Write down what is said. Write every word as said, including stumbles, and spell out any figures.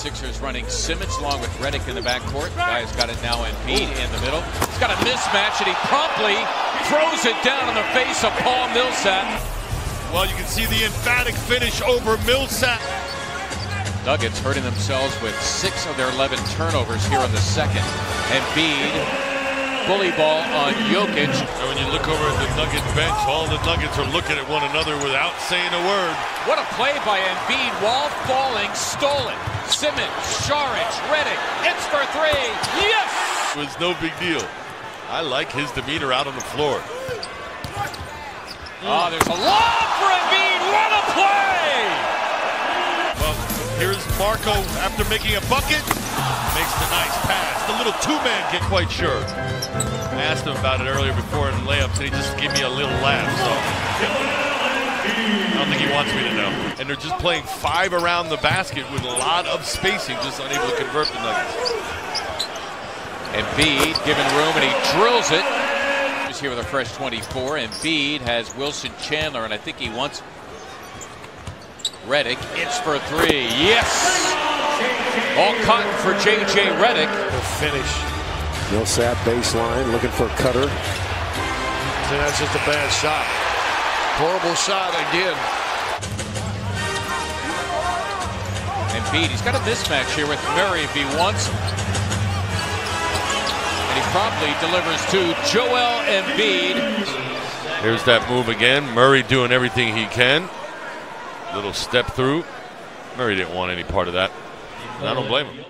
seventy-sixers running Simmons along with Reddick in the backcourt. Guy's got it now, Embiid in the middle. He's got a mismatch, and he promptly throws it down in the face of Paul Millsap. Well, you can see the emphatic finish over Millsap. Nuggets hurting themselves with six of their eleven turnovers here in the second. Embiid. Bully ball on Jokic. And when you look over at the Nugget bench, all the Nuggets are looking at one another without saying a word. What a play by Embiid. Wall falling, stolen. Simmons, Saric, Reddick. It's for three. Yes! It was no big deal. I like his demeanor out on the floor. Oh, there's a lob for Embiid. What a play! Well, here's Marco after making a bucket. Makes the nice pass. The little two-man get quite sure. I asked him about it earlier before in layups, and he just gave me a little laugh. So I don't think he wants me to know. And they're just playing five around the basket with a lot of spacing, just unable to convert the Nuggets. Embiid given room, and he drills it. He's here with a fresh twenty-four. Embiid has Wilson Chandler, and I think he wants Reddick. It's for three. Yes! All cotton for J J. Redick. The finish. Millsap baseline, looking for Cutter. See, that's just a bad shot. Horrible shot again. Embiid, he's got a mismatch here with Murray if he wants. And he promptly delivers to Joel Embiid. Here's that move again. Murray doing everything he can. Little step through. Murray didn't want any part of that. And I don't blame him.